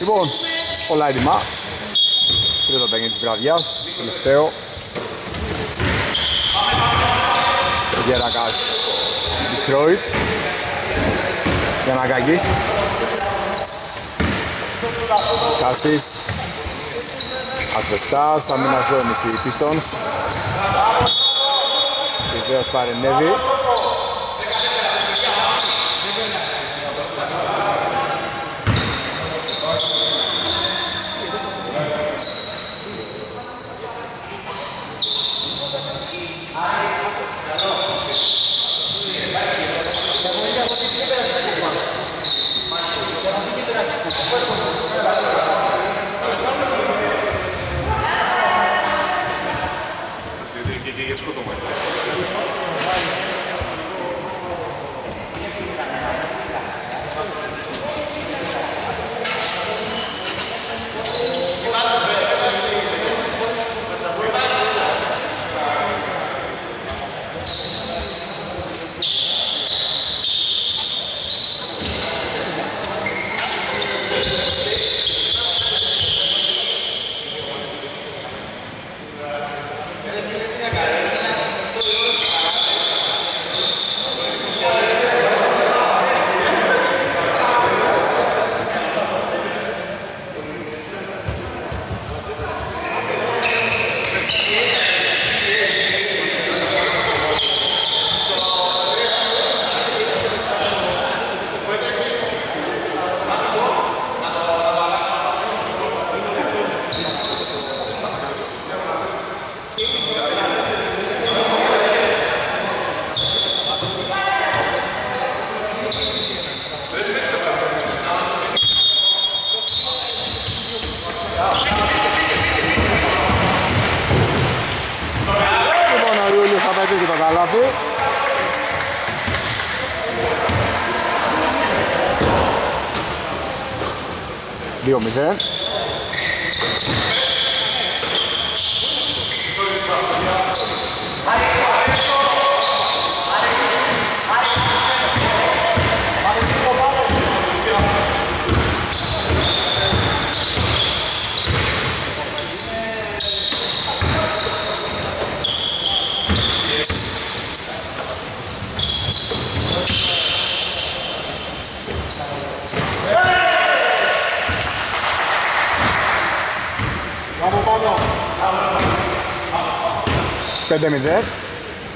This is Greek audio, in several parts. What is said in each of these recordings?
Λοιπόν, πολλά έτοιμα. Τρίτο παιχνίδι της βραδιάς, τελευταίο. Γερακάς της Ρόιτ. Γιαννακτάκης. Κάσης. Ασβεστάς, αμήνα ζώνης οι Pistons. Βεβαίως παρενέβη.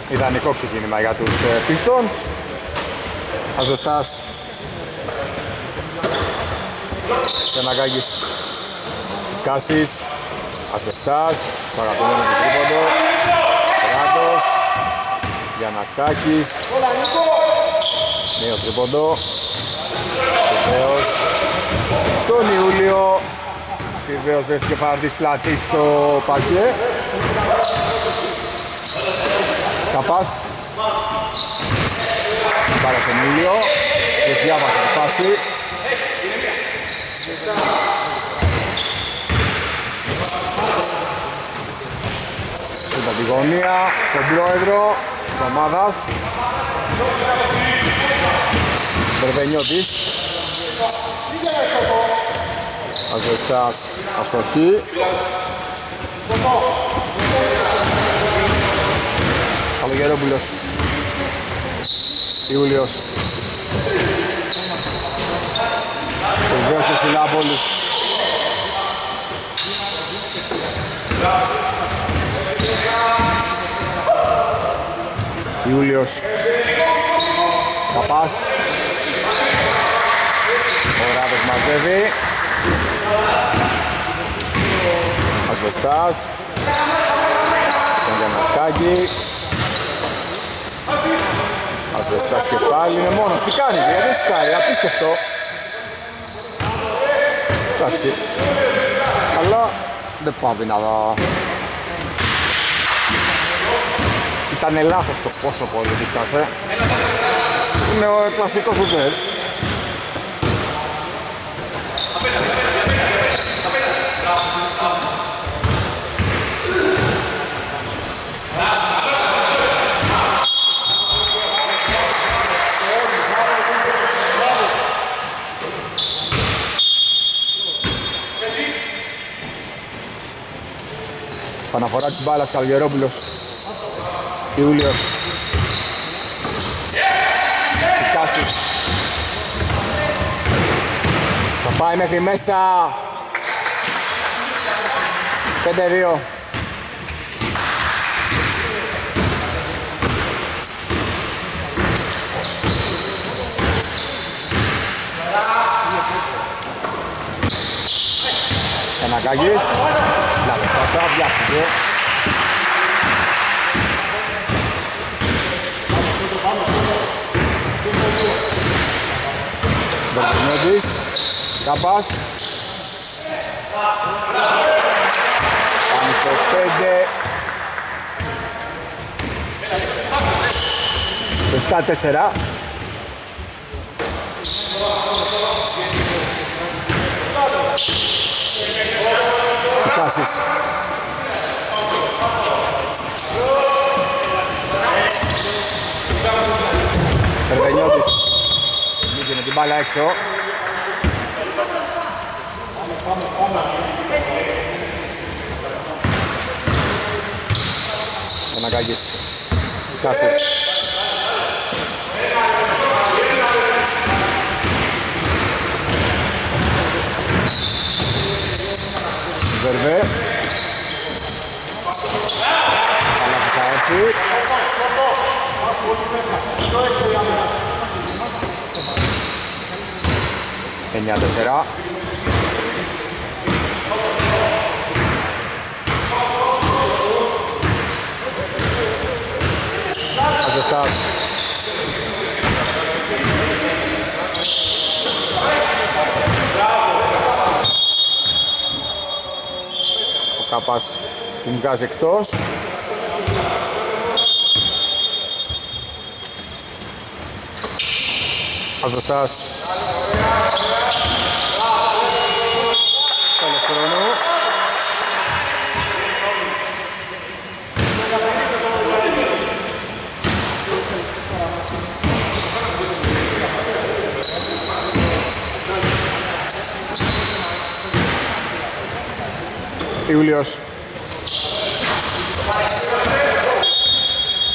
Ιδανικό ξεκίνημα για τους Pistons. Αζεστάς. Φενακάκης. Κάσης. Αζεστάς. Στο αγαπημένο του τρίποντο. Ράντος. Γιαννακτάκης. Νέο τρίποντο. Βεβαίως. Στον Ιούλιο. Βεβαίως βρέθηκε παραδείς πλατή στο πακέ. Καπάς, πάρα στον ήλιο, και διάβασα τη φάση. Στην παντιγωνία, τον πρόεδρο της ομάδας. Βερβενιώτης. Αζεστάς, αστοχή. Καλογερόπουλος, Ιούλιος, βεβαίως το Στανούδη, Ιούλιος, Καπάς, ο Ράδος μαζεύει, Ασβεστάς, στον Γιαννακτάκη. Ασβεστάς και πάλι, είναι μόνος, τι κάνει, δεν στάει, απίστευτο. Εντάξει, αλλά δεν πάει να... Ήτανε λάθος το πόσο πολύ δίστασε. Είναι ο κλασικός ουβέρ. Αναφορά της μπάλας, Καλογερόπουλος. Ιούλιος. Κάσης. Θα πάει μέχρι μέσα. 5-2. Φενακάκης. Λάβε πάσα, βιάστηκε. Βερβενιώτης. Καπάς. Πάμε στο 5. Το 7-4. Κάσης. Βερβενιώτης. Μήκε με την μπάλα έξω. Φενακάκης. Κάσης. Βερβέ. Αλλά που θα έρθει. Εννιά τεσσερά. Αζεστάς. Κάπας την βγάζει εκτός. Ασβεστάς. Τέλος χρόνου. Ιούλιος.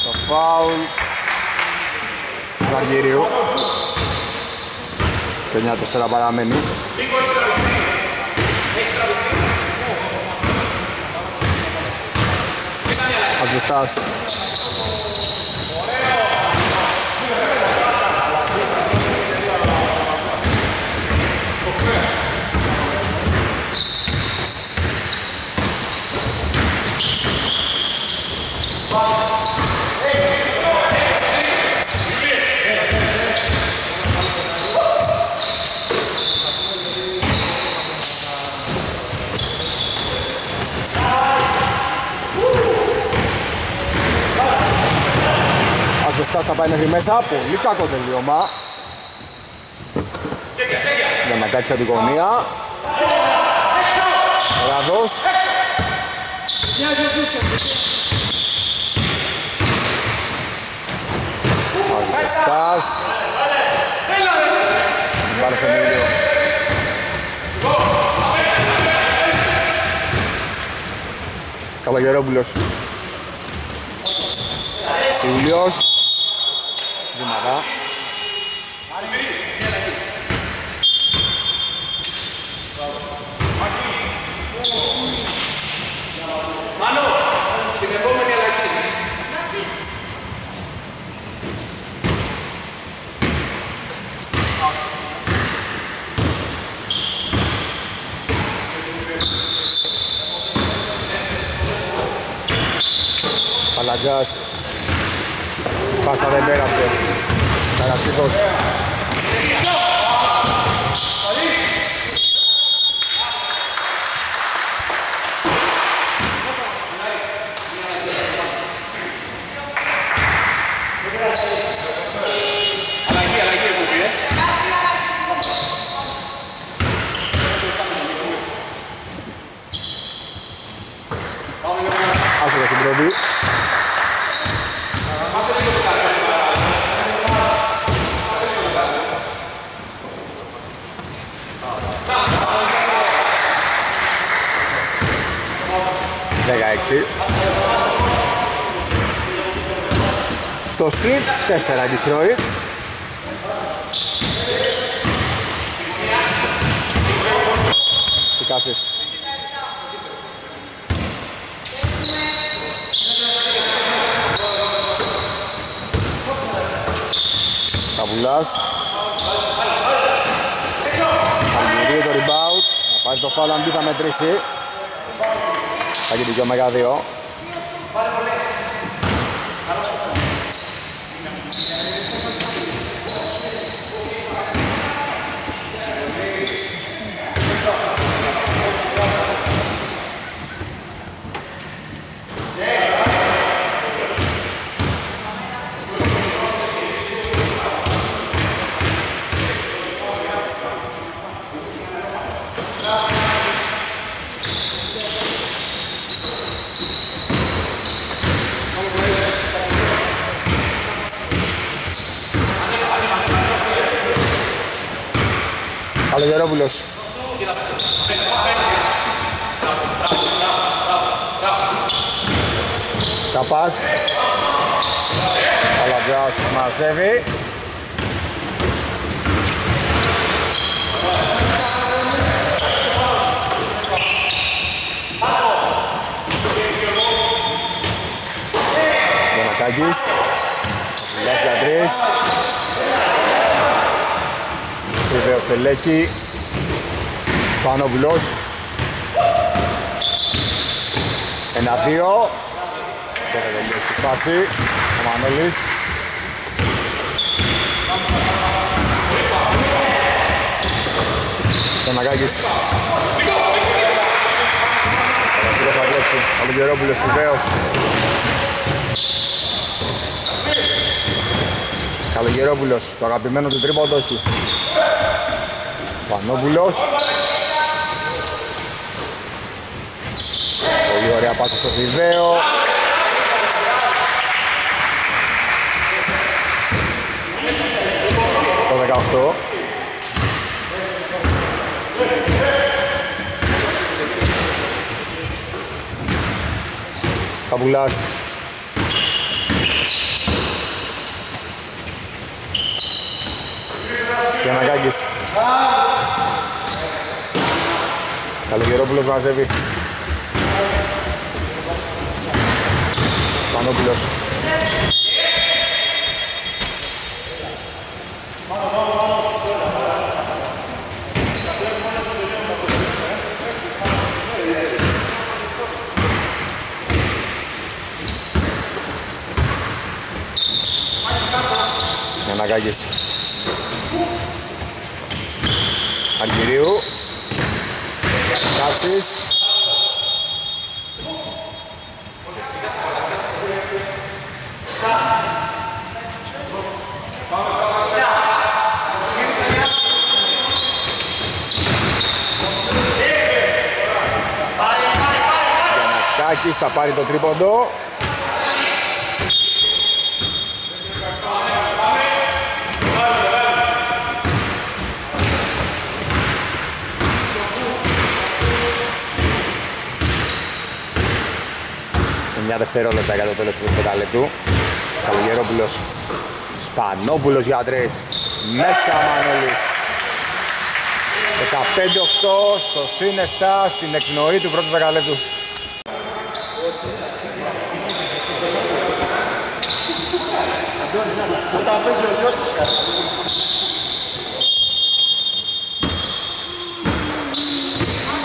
Το φάουλ Ζαργύριου. Το 9-4 παραμένει. Ασβεστάς. Ασβεστάς θα πάει μέχρι μέσα, πολύ κακό τελείωμα. Για να κάτσει την γωνία. Ραδός. Ασβεστάς. Πάρε στον Ιούλιο. Καλογερόπουλος. Ιούλιος. Δημαρά. Μάνο, στην επόμενη αλλαγή. Παλατζάς. Πάσα δεν πέρασε. Ταρατσικός. Άσου για την πρώτη. 16. Στο συν 4 εγκυστρώει. Τι κάσες. Καβουλάς. Αντιμετεί το rebound. Θα πάρει το φάουλ, αν μπει θα μετρήσει. Θα γίνει και ωμέγα 2. Καλογερόπουλος. Καπάς. Καλατζάς μαζεύει. Φενακάκης. Φενακάκης για τρεις. Βεβαίως ελέκει. Σπανόπουλος. 1-2. Τώρα τελείως στη φάση. Ο Μανώλης. Σταμαγάκης. Ταρατσικός θα βλέψει. Καλογερόπουλος βεβαίως. Καλογερόπουλος. Το αγαπημένο του τρίποντο όχι. Πανόπουλος. Πολύ ωραία πάσα στο Φιδαίο. Το 18. Καπουλάς. Γιαννακτάκης. Καλογερόπουλος μαζεύει. Πανόπουλος. Φενακάκης. Αργυρίου. Κάσης. Κάκης θα πάρει το τρίποντο. Μια δευτερόλεπτα για το τέλος του δεκαλεπτού. Καλογερόπουλος. Σπανόπουλος για τρεις. Μέσα Μανώλης. 15-8 στο συν 7 στην εκνοή του πρώτου δεκαλεπτού. Όταν παίζει ο γιος της χάρη.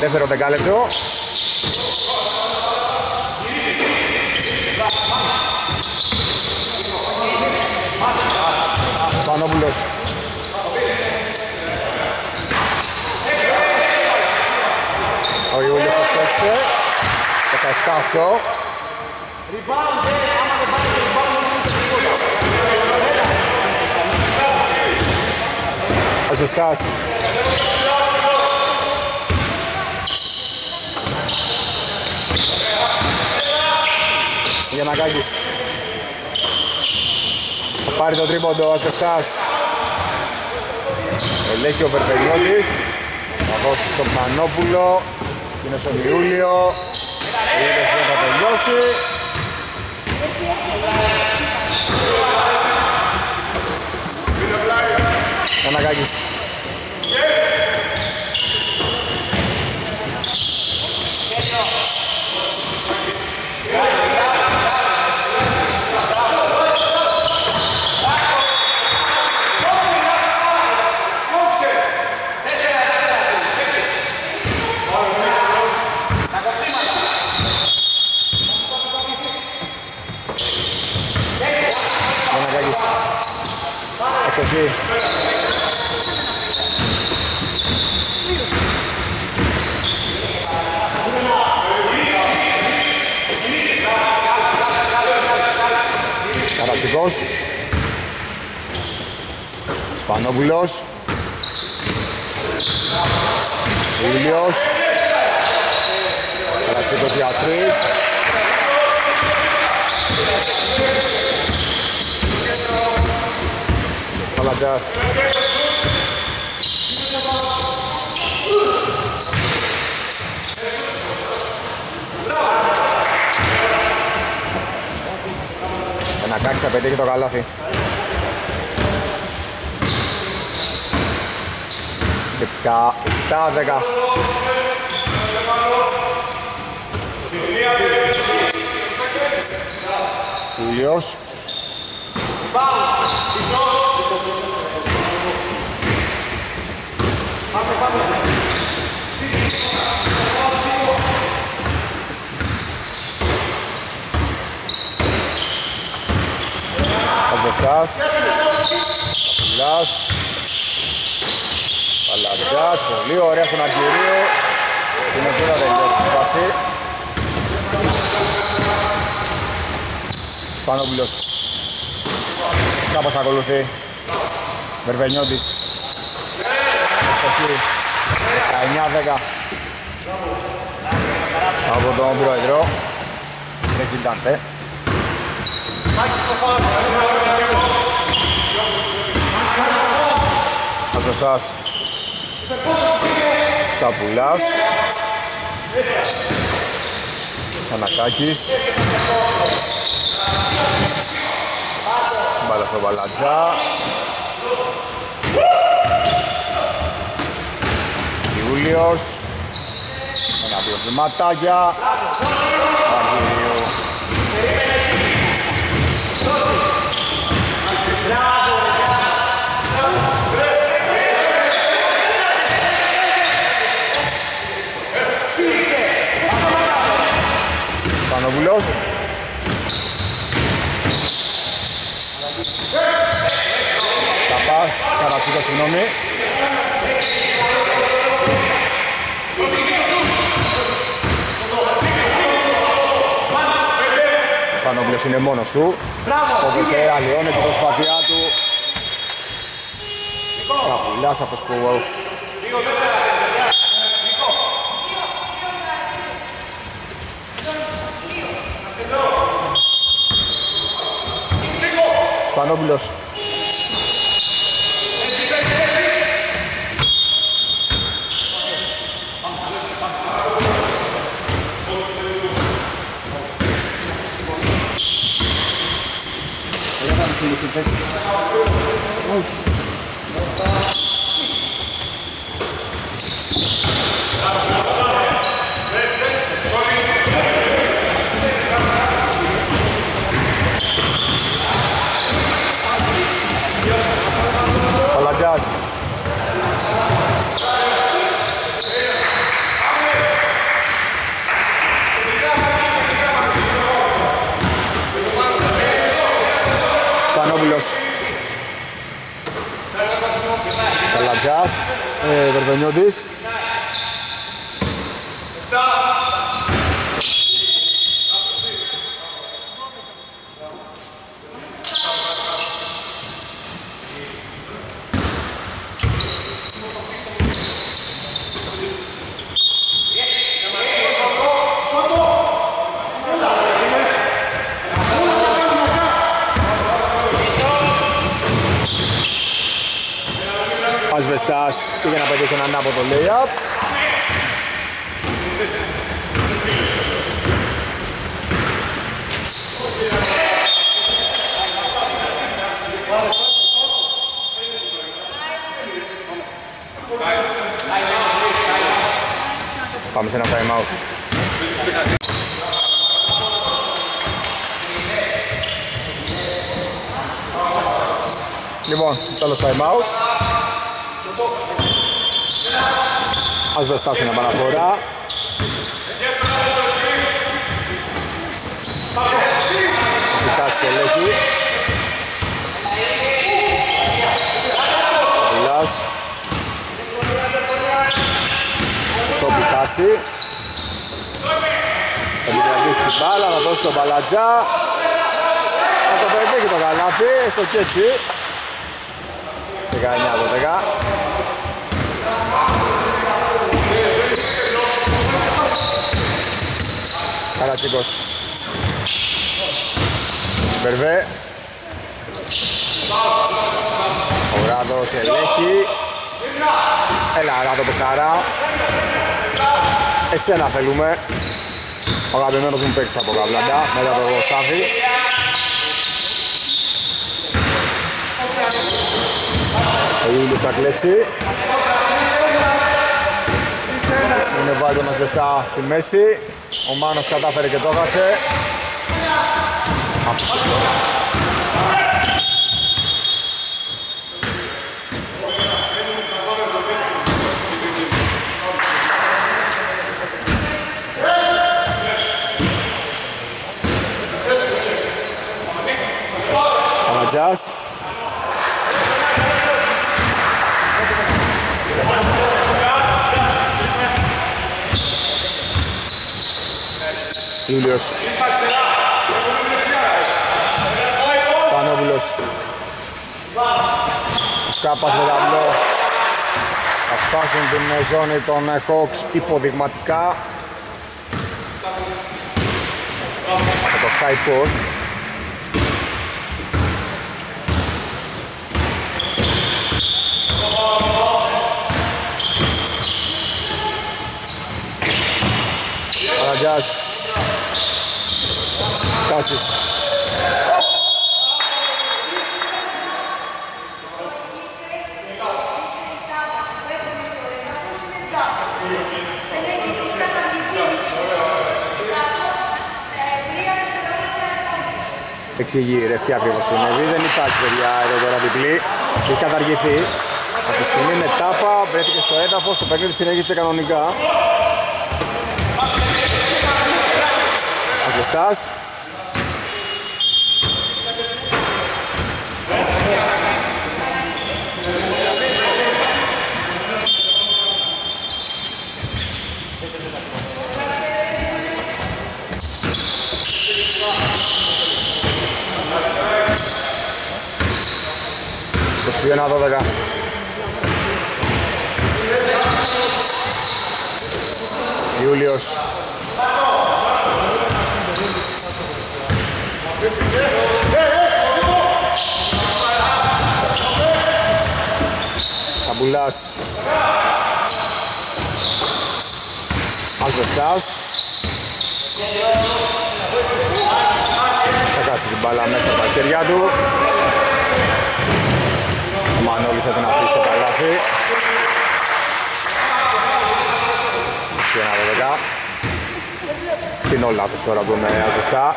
Δεύτερο δεκάλεπτο. Πανόπουλος. Ο Ιούλιος θα στέξε. 17-8. Ας βουσκάς. Γιαννακτάκης. Πάρει το τρίποντο, Ασβεστάς. Ελέγχει ο Βερβενιώτης. Θα δώσει στον Πανόπουλο. Είναι στον Ιούλιο. Δεν θα τελειώσει. Φενακάκης. Ταρατσικός. Σπανόπουλος. Ήλιος. Ταρατσικός για τρεις. Παλατζάς. Φενακάκης θα πετύχει το καλάθι. Δεκα 7-10. Ήλιος. Πασβεστάς, Πασβεστάς, Παλατζάς, πολύ ωραία στον Αργυρίο. Τι μεσούρα τελειώσει την φάση. Σπανόπουλος, κάπως ακολουθεί. Βερβενιώτης, Στοχύρης, 19-10. Από τον πρόεδρο, δεν συντάτε. Αζωστάς. Καπουλάς. Φενακάκης. Μπάλα στο Παλατζά. Ιούλιος. Ένα δύο βηματάκια. Παναγόπουλος. Τα πας, Ταρατσικό, συγγνώμη. Ο Σπανόπουλος είναι μόνος του. Κόβεται, αλλοιώνει την προσπάθειά του. Καπουλάς από σκουβάου. Πανόπουλος. Σπανόπουλος. Καλατζάς, Βερβενιώτης. Ασβεστάς πήγε να πετύχει έναν άποδο lay-up. Πάμε σε ένα time out. Λοιπόν, τέλος time out. Ας βεστάσει ένα παραφορά. Κοιτάσει ελέγχει. Βουλάς. Στον Πιτάση. Θα την κρατήσει την μπάλα, θα δώσει τον Παλατζά. Θα το πετύχει το καλάθι, στο κέτσι. 19-12. Ταρατσικός. Μπερβέ. Ο Ράδος ελέγχει. Έλα Ράδο Πεχάρα. Εσένα θέλουμε. Ο αγαπημένος μου παίξεις από Καβλάντα. Μετά από εγώ Στάθη. Ο Ιούλιος θα κλέψει. Είναι βάγκο μας δεστά στη μέση. Ο Μάνος κατάφερε και το έχασε. Πανατζάς. Ιούλιος. Σπανόπουλος. Κάπας με ταμπλό. Θα σπάσουν την ζώνη των Hawks υποδειγματικά. Με το high post. Παραγιάς. Κάσης. Εξηγεί ρε αυτή ακριβώς συνέβη, δεν υπάρχει παιδιά εδώ τώρα διπλή. Έχει καταργηθεί. Από τη στιγμή με τάπα βρέθηκε στο έδαφος, το παιχνίδι συνέχισε κανονικά. Αγγεστάς. Ένα 12. Ιούλιος. Καμπουλάς. Ασβεστάς. Θα χάσει την μπάλα μέσα από τα χέρια του. Ο Μανώλης θα την αφήσει στο καλάθι. 21-12. Την όλα αυτή ώρα που είμαι αζεστά.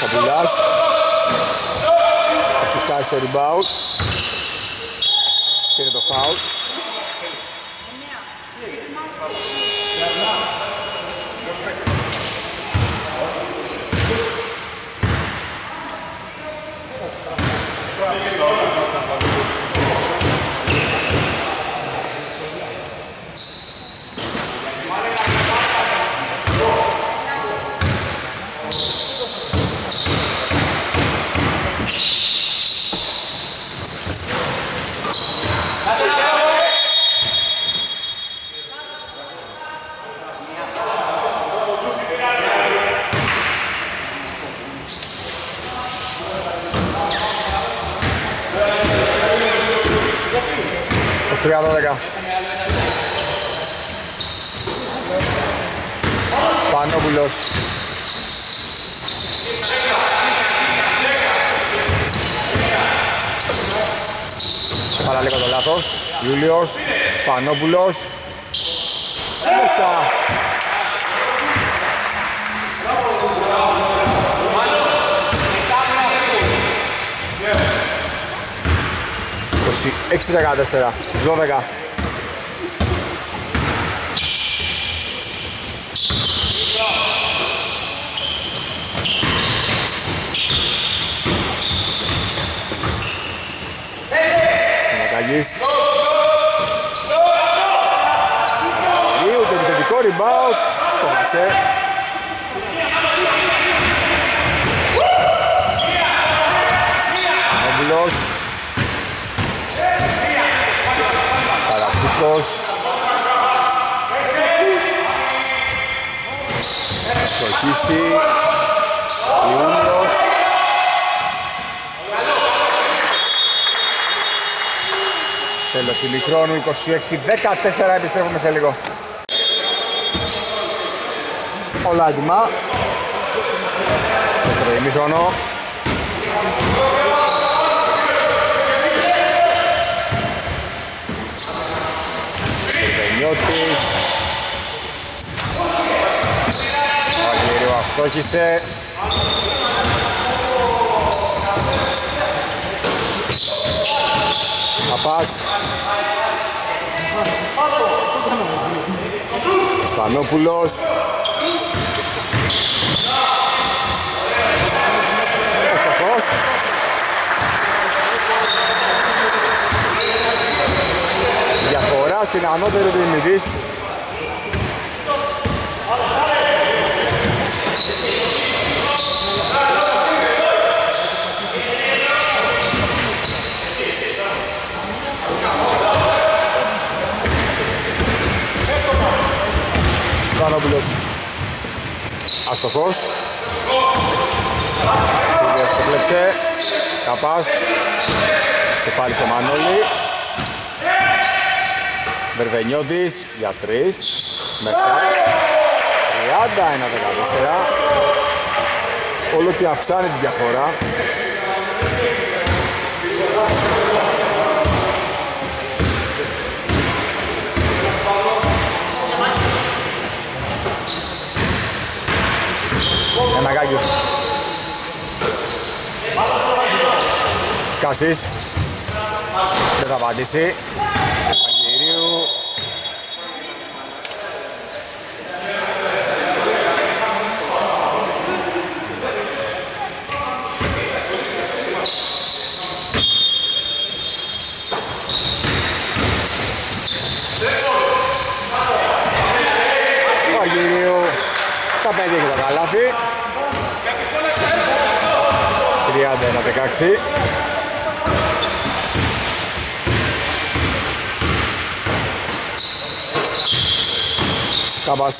Καπουλάς. Έχει χάσει το rebound. Πήρε το foul. 23-12. Σπανόπουλος. Πάρα λίγο το λάθος. Γιούλιος, Σπανόπουλος. Μέσα. Έξι 14 στις 12. Φενακάκης. Λίγο το επιθετικό rebound. Κόμασε. Αγγέλη. Ταρατσικός. Σοκίσει. Ιούλος. Τέλος ημιχρόνου, 26-14, επιστρέφουμε σε λίγο. Όλα έτοιμα. Το ημιχρόνο. Βερβενιώτης. Ο Αγγέλη αστόχησε. Παπάς. Σπανόπουλος. Αστοχός. Διαφορά στην ανώτερη του ημιτής. Παναγόπουλος. Αστοχός. Ξεπλέψε. Καπάς. Και πάλι στο Μανώλη. Βερβενιώτης για 3. Μέσα. 31-14. Όλο και αυξάνει την διαφορά. Φενακάκης. Κάσης. Δεν θα απαντήσει. Παγγερίου. Παγγερίου. Τα παιδιά και τα καλάθη. 31-16. Κάπας.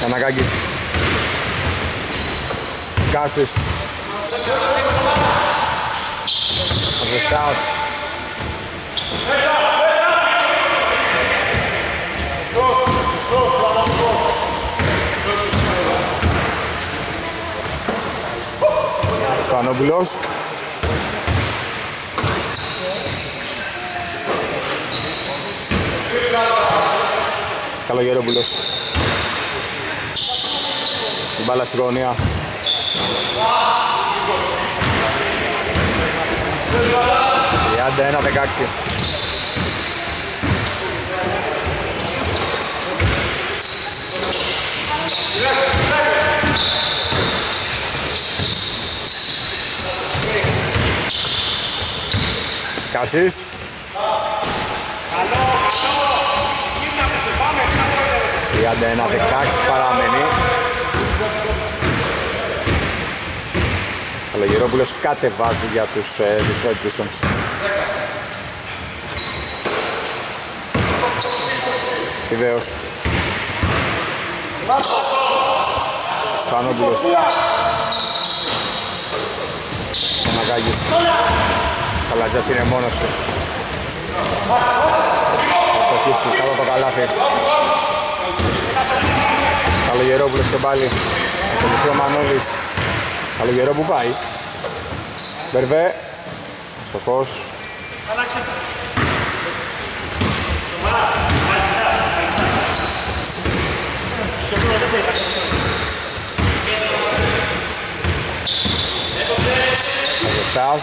Φενακάκης. Κάσης. Ζεστάς. Σπανόπουλος. Καλογερόπουλος. Την μπάλα στη γωνία. Άντε 1-16. Κάσης. Άντε 1-16 παραμένει. Ο Γεωργόπουλος κατεβάζει για τους Pistons. Ιδέως. Σπανόπουλος. Σταμαγάκης. Καλατζάς είναι μόνος του. Θα στοχίσει κάτω το καλάθι. Καλογερόπουλος και πάλι. Ακολουθεί ο Μανώλης. Καλογερό που πάει. Μπερβέ. Στοχός. Αγεστάς.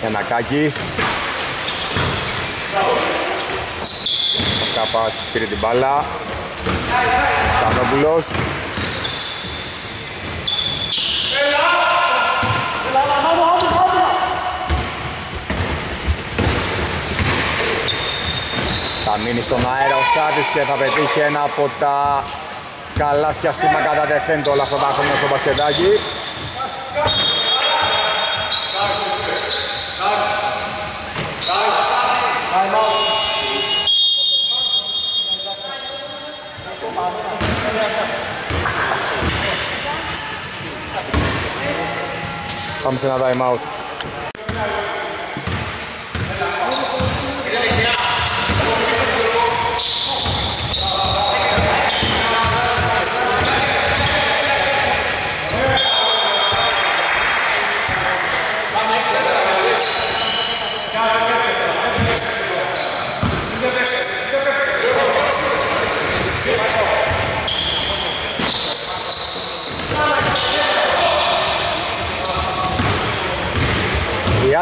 Γιαννακτάκης. Ο Κάπας πήρε την μπάλα. Στανόπουλος. Θα μείνει στον αέρα ο Στάτης και θα πετύχει ένα από τα καλάθια σήμα κατά τεθέντο όλα αυτά τα χρόνια στο μπασκετάκι. Πάμε σε ένα time out.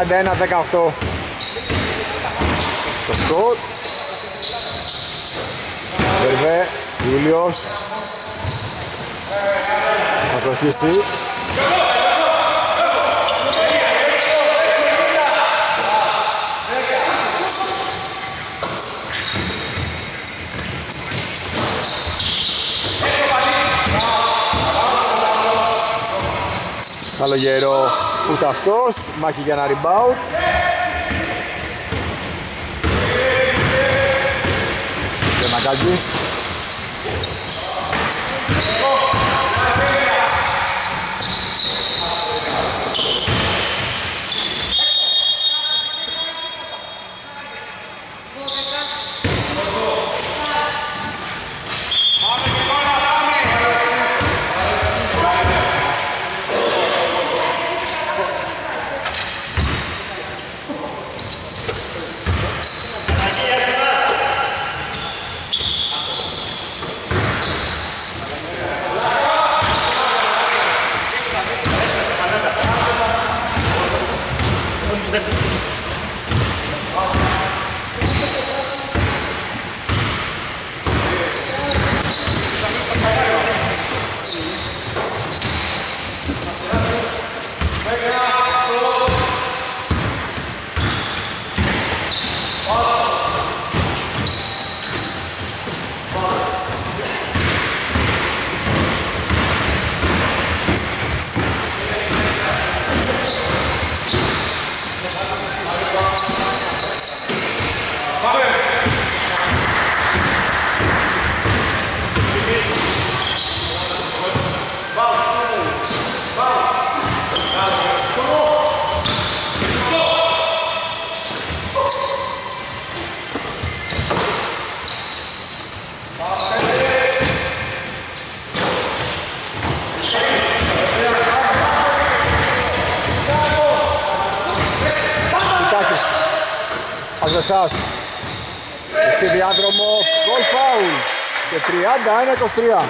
Άντε ένα 18. Το σκοτ. Βερβέ, Ιούλιος. Θα στοχίσει. Καλογερό. Ούτε αυτός, μάχη για ένα rebound. Φενακάκης. Αγεστάς, εξιδιάδρομο, goal foul και 31-23.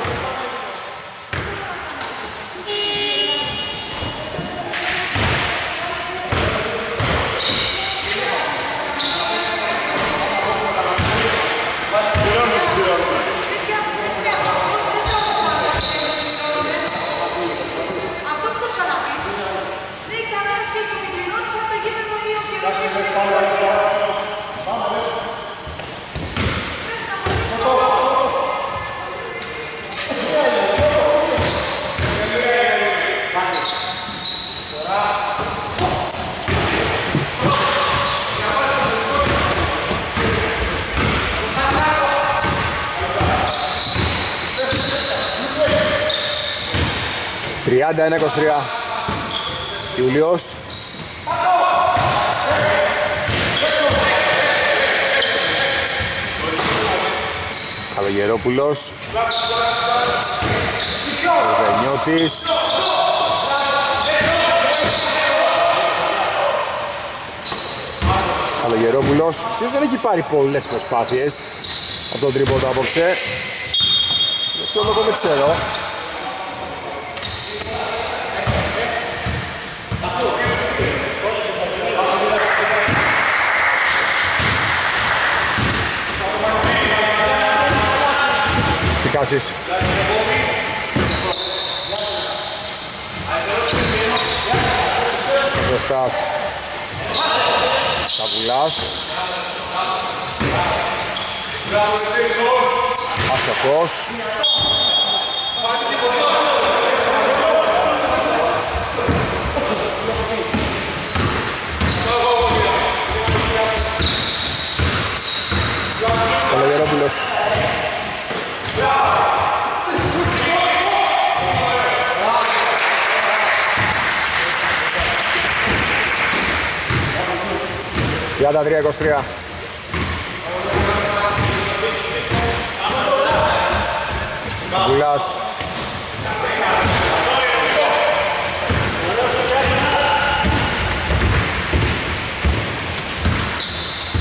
31-23. Ιουλιός. Καλογερόπουλος. Βερβενιώτης. Καλογερόπουλος, ο οποίος δεν έχει πάρει πολλές προσπάθειες από τον τρίποντο απόψε. Για ποιο λόγο δεν ξέρω. Πικάσεις. Κοστάς. Καβουλάς. Αστοχός. Καλογερόπουλος. Για τα 3-23. Βουλάς.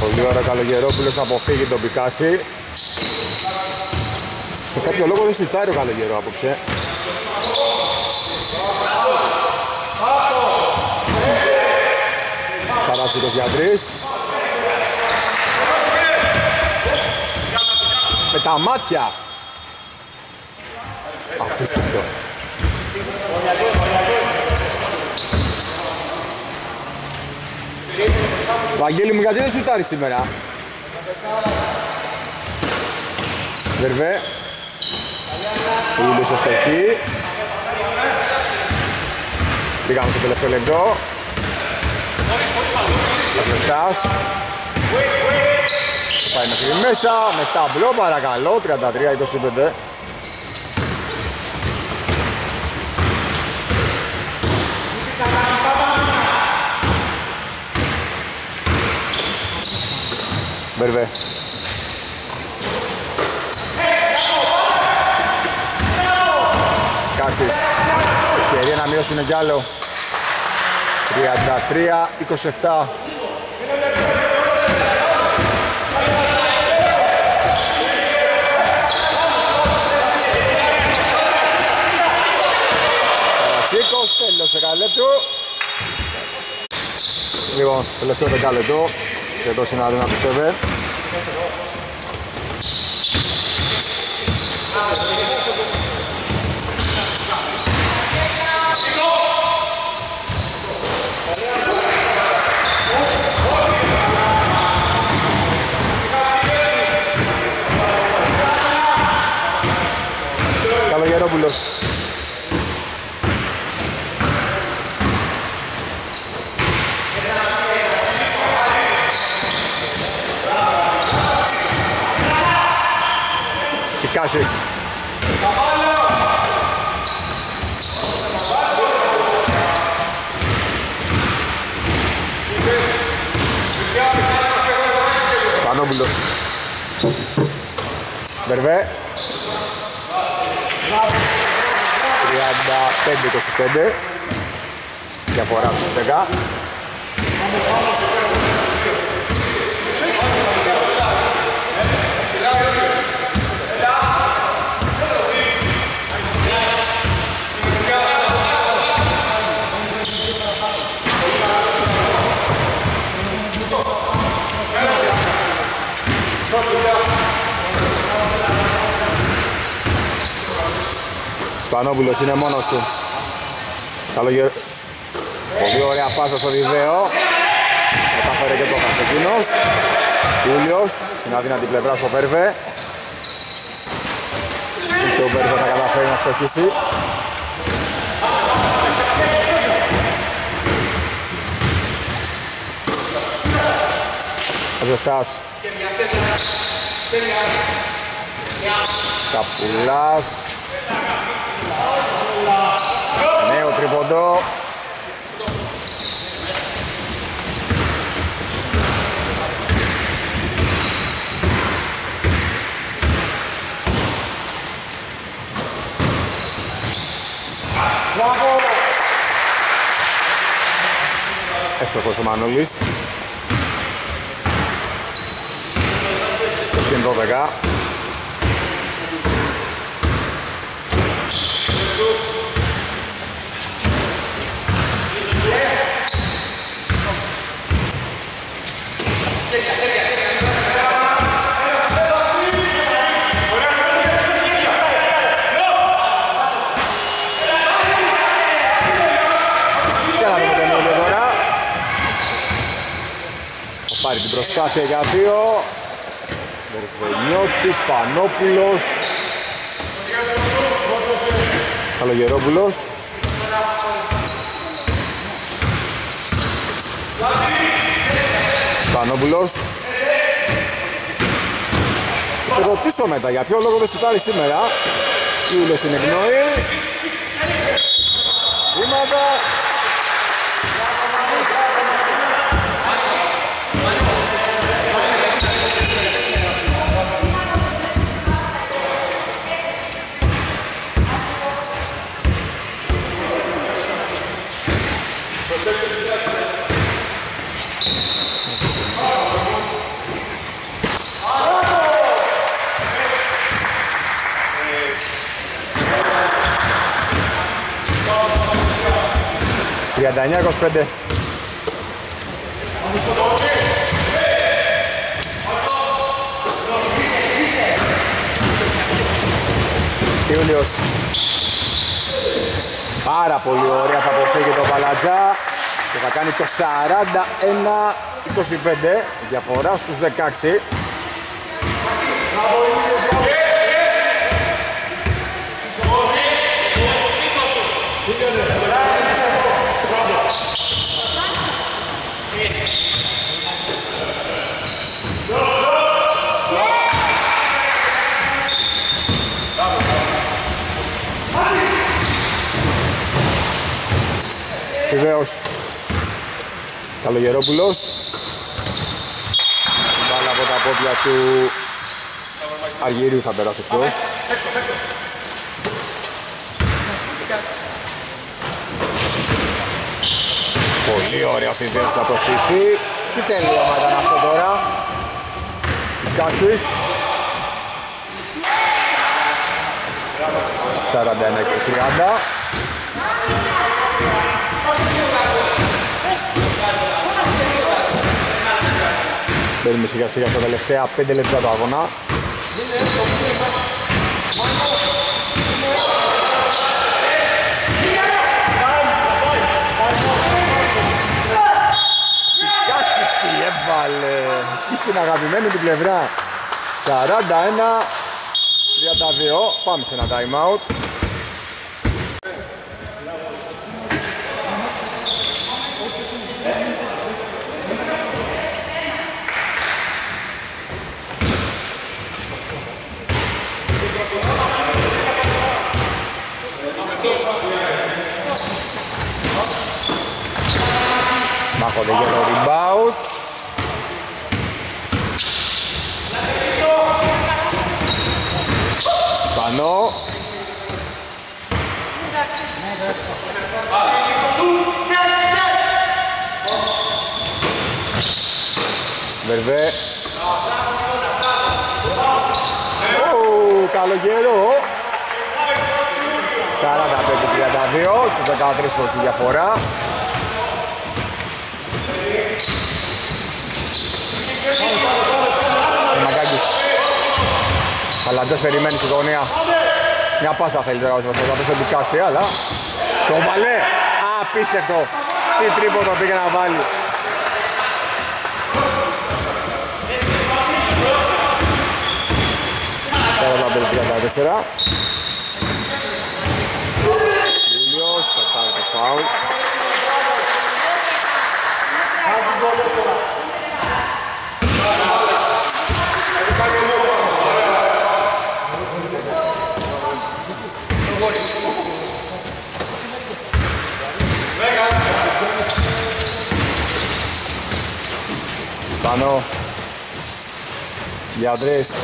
Πολύ ώρα Καλογερόπουλος να αποφύγει τον Πικάση. Για κάποιο λόγο δεν σουτάρει ο Καλογερό απόψε. Ταρατσικός για 3. Με τα μάτια. Απίστευτο. Αγγέλη μου, γιατί δεν σουτάρει σήμερα. Βερβέ. Ήλιος αστοχή. Πήγαμε στο τελευταίο λεπτό. Αστοστάς. Πάει μέχρι μέσα. Με ταμπλό παρακαλώ. 33-25. Μπερβέ. Κάσης. Ευκαιρία να μειώσουν κι άλλο. 33-27. Ταρατσίκος, τέλος δεκαλέπτου. Λοιπόν, τελευταίο δεκάλεπτο. Και εδώ είναι αρένα του ΣΕΒΕ. Καλογερόπουλος. Κάκης. Σπανόπουλος. Βερβέ. 35-25. Διαφορά του 10. Πανόπουλος είναι μόνος του. Πολύ ωραία πάσα στο Διβαίο. Κατάφερε και το Χασεκίνος. Ούλιος, στην αδύνατη πλευρά στο Πέρβε. Και ο Πέρβε θα καταφέρει να φτωχίσει. Ζεστάς. Καπουλάς. Νέο τρίποντο. Εύστοχος ο Μανώλης. 12. Πάρει την προσπάθεια για δύο. Βερβενιώτης, Σπανόπουλος, Καλογερόπουλος. Σπανόπουλος. Θα ρωτήσω μετά για ποιο λόγο δεν σουτάρει σήμερα. Κιούλος είναι γνώη. Βήματα. Γιαννακτάκης 5. Ιούλιος. Πάρα πολύ ωραία θα αποφύγει το Παλατζά και θα κάνει το 41-25 διαφορά στους 16. Βεβαίως, Καλογερόπουλος. Μπάλα από τα πόδια του Αργύριου θα περάσει εκτός. Πολύ ωραία αυτή η δέωση θα προσποιηθεί. Τι τελείωμα ήταν αυτό τώρα. Κάκης. 41-30. Παίρνουμε σιγά σιγά στα τελευταία 5 λεπτά του αγώνα. Κάκης τι έβαλε. Και στην αγαπημένη την πλευρά. 41-32. Πάμε σε ένα time out. Μάχονται για το rebound. Σπανό. Βερβέ. Καλογερό. 45-32 στους 13 πόντους διαφορά. Φενακάκης. Παλατζάς περιμένει στη γωνία. Μια πάσα θέλει τώρα ο Βασιλόπουλος, θα δικάσει, αλλά... Το βαλέ! Απίστευτο! Τι τρίποντο πήγε να βάλει. Σαρανταπέντε-34. Λιός, θα πάρει το φάουλ. Σπανό. Για τρεις.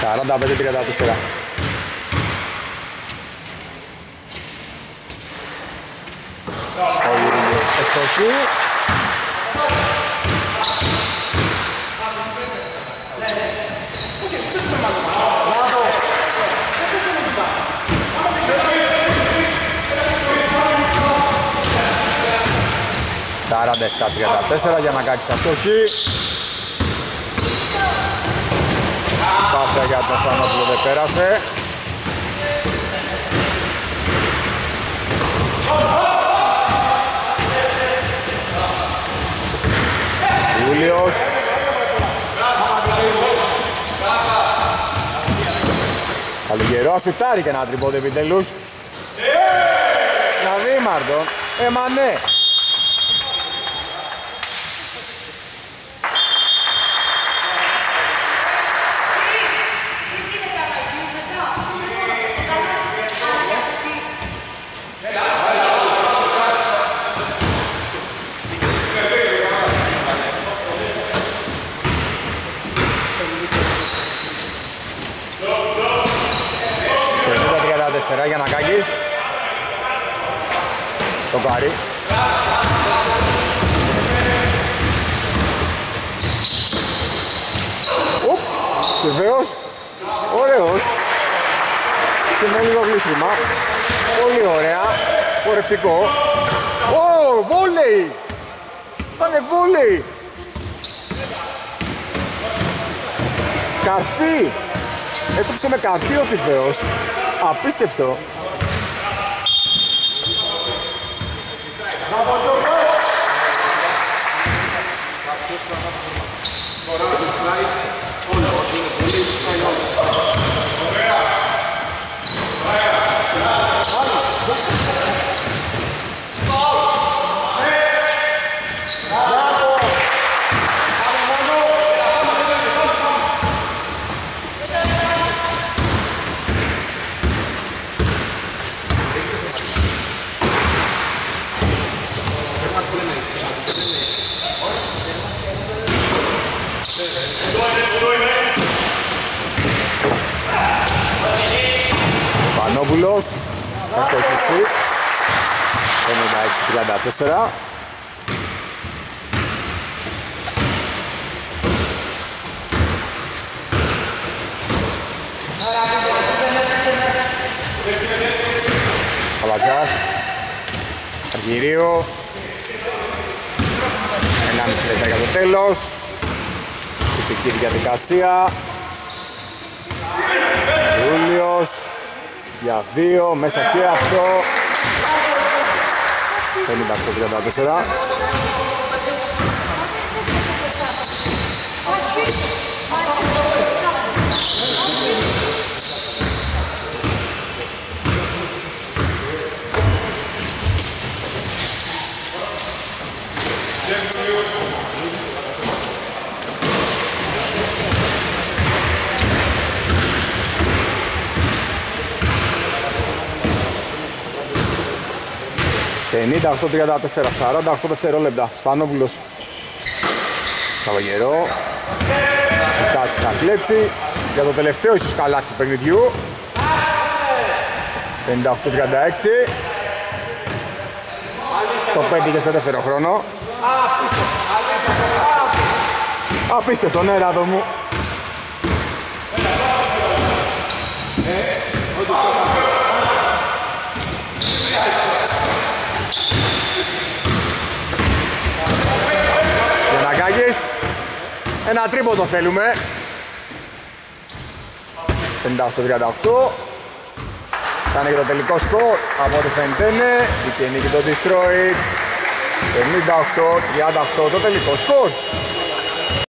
Σαράντα πέντε τριάντα τέσσερα. Σαράντα εφτά τριάντα τέσσερα για να κάτσει αυτό εκεί. Πάσα για τον Στανόπουλο δεν πέρασε. Ούλιος. Καλογερό σουτάρει και ένα τριμπόδι επιτελούς. Να δει Μάρτον. Εμανέ. Για να Κάκης. Το πάρει. Οπ, βεβαίως. Ωραίος. Και με λίγο γλύστημα. Πολύ ωραία. Πορευτικό. Ω, βόλεϊ. Πάνε βόλεϊ. Καρφί. Έπαιξε με καρφί ο Θηβαίος. Απίστευτο. Παναγόπουλος, αυτό έχει 56-34. Καβατζάς, Αργυρίου, 1,5 λεπτά για το τέλος. Τυπική διαδικασία. Ιούλιος. Για δύο, μέσα και αυτό. 58-34. Ενίτα 8-34, 48 δευτερόλεπτα. Σπανόπουλος. Καλογερό. Φτάσει να κλέψει. Για το τελευταίο ίσως καλάκι του παιχνιδιού. 58-36. Το 5 και στο δεύτερο χρόνο. Απίστευτο, ναι, Ράδο μου. Ένα τρίποντο θέλουμε. 58-38. Θα είναι και το τελικό σκορ. Από ό,τι φαίνεται είναι. Δικαιολογεί το Destroy. 58-38 το τελικό σκορ.